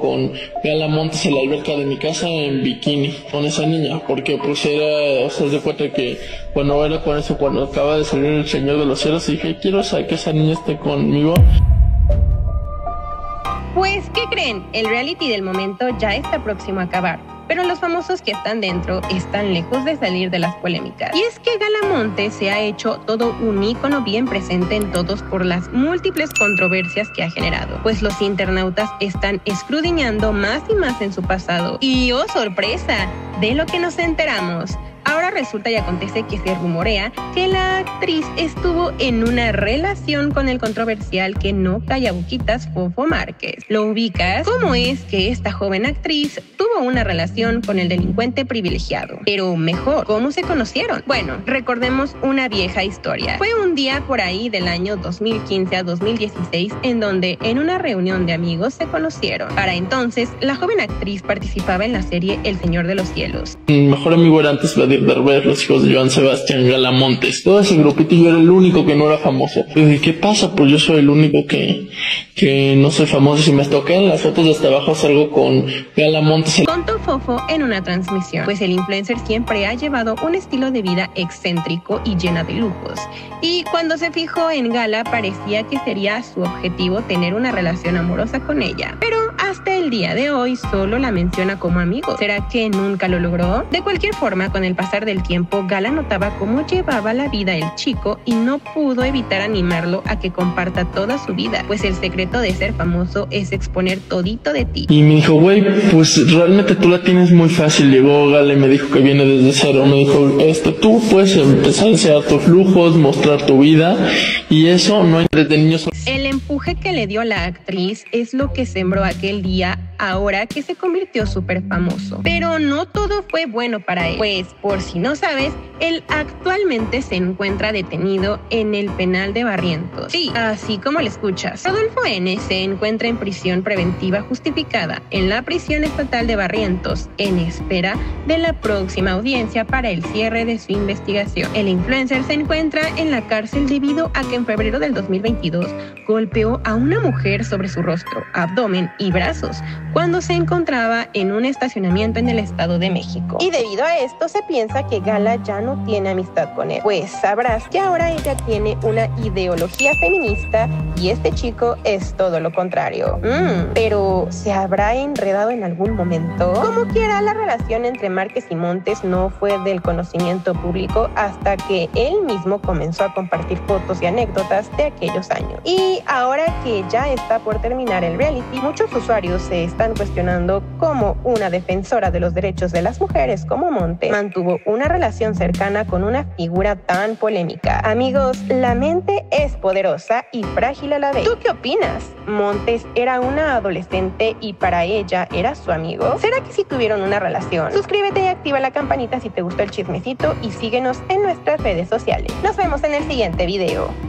Con Gala Montes en la alberca de mi casa en bikini con esa niña, porque pues era, o sea, de cuenta que cuando era con eso, cuando acaba de salir El Señor de los Cielos, dije, quiero que esa niña esté conmigo. Pues, ¿qué creen? El reality del momento ya está próximo a acabar, pero los famosos que están dentro están lejos de salir de las polémicas. Y es que Gala Montes se ha hecho todo un ícono bien presente en todos por las múltiples controversias que ha generado, pues los internautas están escudriñando más y más en su pasado. Y ¡oh, sorpresa! De lo que nos enteramos. Ahora resulta y acontece que se rumorea que la actriz estuvo en una relación con el controversial que no calla boquitas Fofo Márquez. ¿Lo ubicas? ¿Cómo es que esta joven actriz tuvo una relación con el delincuente privilegiado? Pero mejor, ¿cómo se conocieron? Bueno, recordemos una vieja historia. Fue un día por ahí del año 2015 a 2016 en donde en una reunión de amigos se conocieron. Para entonces, la joven actriz participaba en la serie El Señor de los Cielos. Mi mejor amigo era antes Darber, los hijos de Juan Sebastián, Gala Montes. Todo ese grupito yo era el único que no era famoso. Dije, ¿qué pasa? Pues yo soy el único que no soy famoso. Si me tocan las fotos de hasta abajo, salgo con Gala Montes. Contó Fofo en una transmisión, pues el influencer siempre ha llevado un estilo de vida excéntrico y llena de lujos. Y cuando se fijó en Gala, parecía que sería su objetivo tener una relación amorosa con ella. Pero hasta el día de hoy solo la menciona como amigo. ¿Será que nunca lo logró? De cualquier forma, con el pasar del tiempo, Gala notaba cómo llevaba la vida el chico y no pudo evitar animarlo a que comparta toda su vida, pues el secreto de ser famoso es exponer todito de ti. Y me dijo, güey, pues realmente tú la tienes muy fácil. Llegó Gala y me dijo que viene desde cero. Me dijo, tú puedes empezar a hacer tus flujos, mostrar tu vida, y eso no hay desde niños. El empuje que le dio la actriz es lo que sembró aquel día, ahora que se convirtió súper famoso. Pero no todo fue bueno para él, pues por si no sabes, él actualmente se encuentra detenido en el penal de Barrientos. Sí, así como lo escuchas. Rodolfo N. se encuentra en prisión preventiva justificada en la prisión estatal de Barrientos, en espera de la próxima audiencia para el cierre de su investigación. El influencer se encuentra en la cárcel debido a que en febrero del 2022 golpeó a una mujer sobre su rostro, abdomen y brazos cuando se encontraba en un estacionamiento en el Estado de México. Y debido a esto se piensa que Gala ya no tiene amistad con él, pues sabrás que ahora ella tiene una ideología feminista y este chico es todo lo contrario. Pero ¿se habrá enredado en algún momento? Como quiera, la relación entre Márquez y Montes no fue del conocimiento público hasta que él mismo comenzó a compartir fotos y anécdotas de aquellos años. Y ahora que ya está por terminar el reality, muchos usuarios se están cuestionando cómo una defensora de los derechos de las mujeres como Montes mantuvo una relación cercana con una figura tan polémica. Amigos, la mente es poderosa y frágil a la vez. ¿Tú qué opinas? ¿Montes era una adolescente y para ella era su amigo? ¿Será que sí tuvieron una relación? Suscríbete y activa la campanita si te gustó el chismecito y síguenos en nuestras redes sociales. Nos vemos en el siguiente video.